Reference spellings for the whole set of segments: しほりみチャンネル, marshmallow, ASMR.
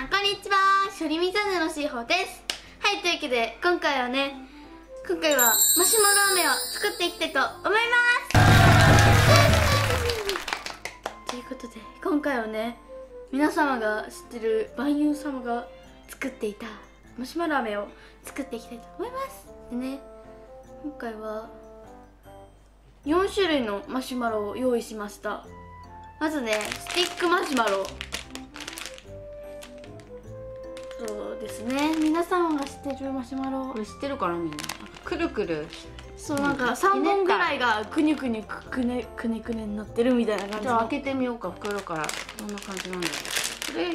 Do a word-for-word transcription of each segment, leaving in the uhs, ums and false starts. さんこんにちは、しょりみチャンネルのしーほうです。はい、というわけで今回はね今回はマシュマロ飴を作っていきたいと思いますということで今回はね、皆様が知ってる万有様が作っていたマシュマロ飴を作っていきたいと思います。でね、今回はよん種類のマシュマロを用意しました。まずね、スティックマシュマロ、そうですね、皆さんが知ってるマシュマロ、これ知ってるから、みんなくるくる、そう、なんかさんぼんぐらいがくにゅくにゅくくねくねくねになってるみたいな感じ。じゃあ開けてみようか、袋から。こんな感じなんだよ。これだ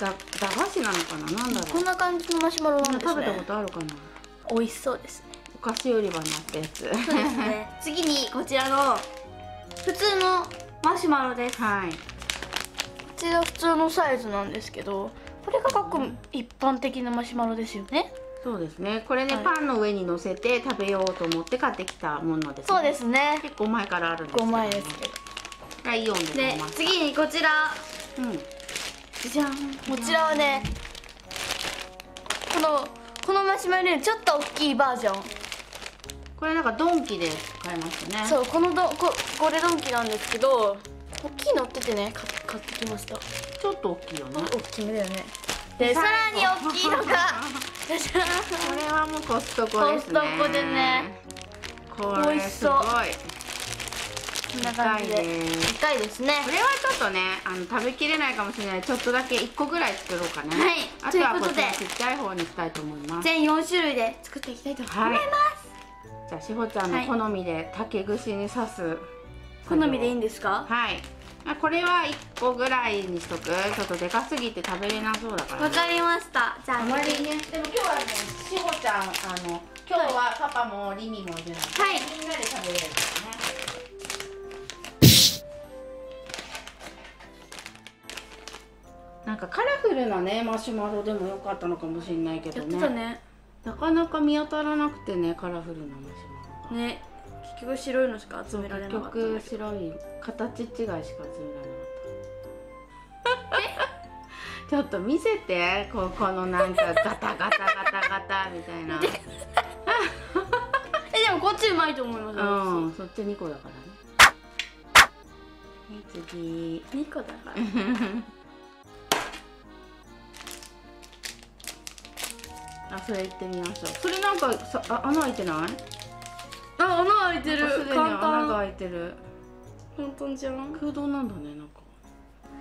駄菓子なのかな、なんだろう。こんな感じのマシュマロなんですね。食べたことあるかな。美味しそうですね。お菓子売り場にあったやつ。そうですね。次にこちらの普通のマシュマロです。はい。こちら普通のサイズなんですけど、これがごく一般的なマシュマロですよね。そうですね。これね、はい、パンの上に乗せて食べようと思って買ってきたものです、ね。そうですね。結構前からあるんですけど、ね。ごまいですけど。はい、イオンでございます。で、次にこちら。うん。じゃん。こちらはね、このこのマシュマロよりちょっと大きいバージョン。これなんかドンキで買いましたね。そう、このどここれドンキなんですけど、大きいの売っててね、買って買ってきました。ちょっと大きいよね。大きめだよね。で、さらに大きいのが。これはもうコストコですね。コストコでね。これすごい。こんな感じで。でかいですね。これはちょっとね、あの食べきれないかもしれない。ちょっとだけ一個ぐらい作ろうかね。はい。あとはこっちのちっちゃい方にしたいと思います。全よん種類で作っていきたいと思います。じゃあしほちゃんの好みで竹串に刺す。好みでいいんですか？はい。あ、これはいっこぐらいにしとく。ちょっとでかすぎて食べれなそうだから、ね。わかりました。じゃあ、あまりね。でも今日はね、しほちゃん、あの、今日はパパもりみもいるので、はい、みんなで食べれるからね。なんかカラフルなね、マシュマロでもよかったのかもしれないけどね。やってたね。なかなか見当たらなくてね、カラフルなマシュマロが。ね。結局白いのしか集められなかった。結局白い形違いしか集められなかった。ちょっと見せて、ここのなんかガタガタガタガタみたいな。え、でもこっちうまいと思います。うん、そっちにこだからね。次、にこだから。あ、それいってみましょう。それなんかさ、あ、穴開いてない？あ、穴開いてる。簡単。穴が開いてる。簡単じゃん。空洞なんだね、なんか。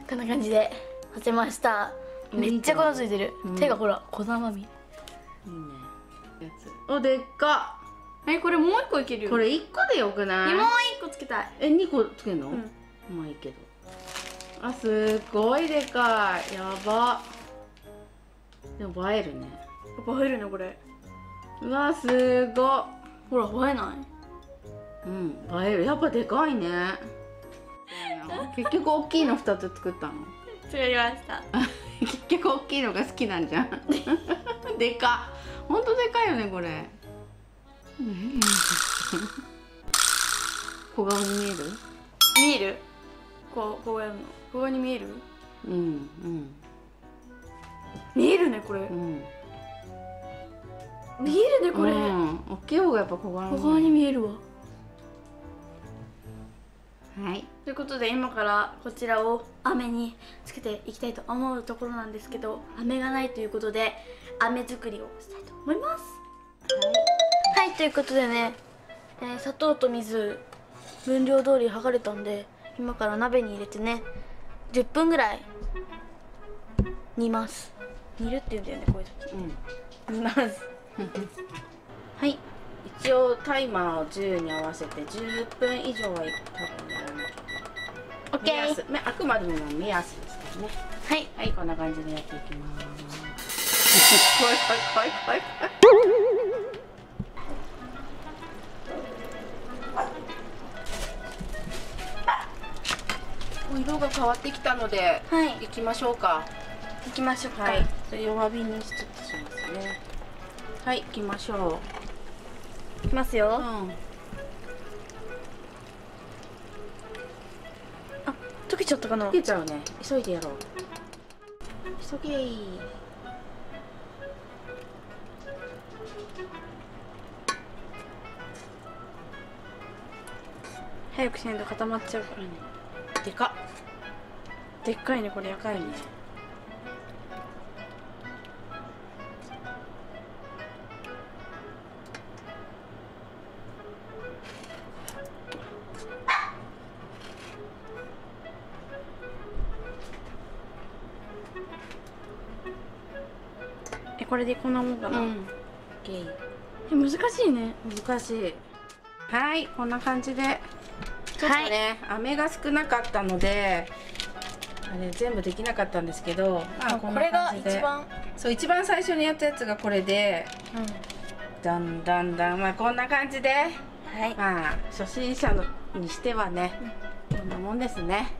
こんな感じで立てました。めっちゃ粉ついてる。手がほら、粉まみ。いいね。やつ。あ、でっか。え、これもう一個いけるよ。これ一個でよくない？もう一個つけたい。え、二個つけるの？まあいいけど。あ、すごいでかい。やば。でも映えるね。映えるね、これ。うわ、すご。ほら、映えない。うん、映える。やっぱでかいね。結局大きいのふたつ作ったの。作りました。結局大きいのが好きなんじゃん。でか。本当でかいよね、これ。小顔に見える？見える。こう、こうやるの。小顔に見える？うん、うん。見えるね、これ。うん。見えるね、これ。大きい方がやっぱ小柄。小柄に見えるわ。はい。ということで今からこちらを飴につけていきたいと思うところなんですけど、飴がないということで飴作りをしたいと思います。はい、はい、ということでね、えー、砂糖と水分量通りはがれたんで、今から鍋に入れてね、じゅっぷんぐらい煮ます。煮るって言うんだよね、こういう時。うん。煮ます。はい、一応タイマーをじゅうに合わせてじゅっぷん以上は多分やらなきゃいけない。オッケー。あくまでも目安ですからね。はい、はい、こんな感じでやっていきます。怖い怖い怖い怖い。色が変わってきたので、はい、いきましょうか。いきましょうか。はい、弱火にしつつしますね。はい、行きましょう。行きますよ。うん、あ、溶けちゃったかな。溶けちゃうね。急いでやろう。急げー。早くしないと固まっちゃうからね。でかっ、でっかいね、これやかいね。これでこんなもんかな。うん、難しいね。難しい。はい、こんな感じでちょっとね、はい、飴が少なかったのであれ全部できなかったんですけど、あ、こんな感じで、これが一番、そう、一番最初にやったやつがこれで、うん、だんだんだん、まあこんな感じで、はい、まあ初心者のにしてはね、うん、こんなもんですね。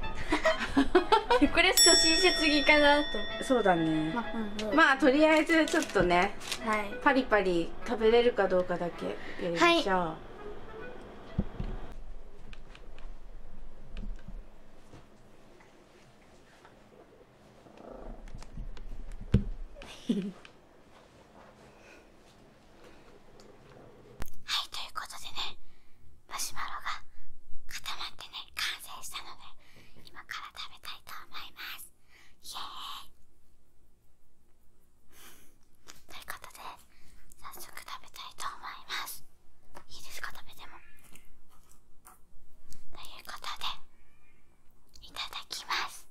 これ初心者次かなと。そうだね。まあ、うんうん、まあとりあえずちょっとね、はい、パリパリ食べれるかどうかだけやりましょう。はいはい、ということでね、マシュマロが固まってね、完成したので今から食べたいと思います。イエーイ。ということで早速食べたいと思います。いいですか、食べても。ということでいただきます。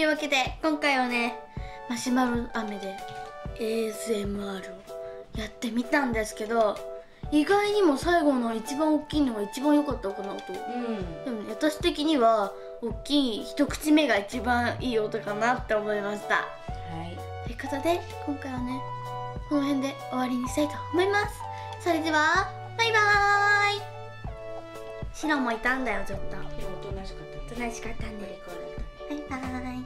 いうわけで今回はね、マシュマロ飴で エーエスエムアール をやってみたんですけど、意外にも最後の一番大きいのが一番良かったかなと、うん、でも、ね、私的には大きい一口目が一番いい音かなって思いました。はい、ということで今回はねこの辺で終わりにしたいと思います。それではバイバーイ。シロもいたんだよ、ちょっとおとなしかったおとなしかったんで、バイバーイ。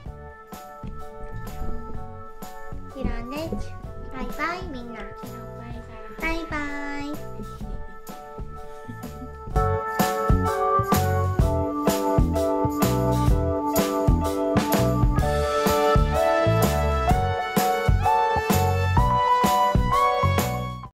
シロね、バイバイみんな、バイバイ。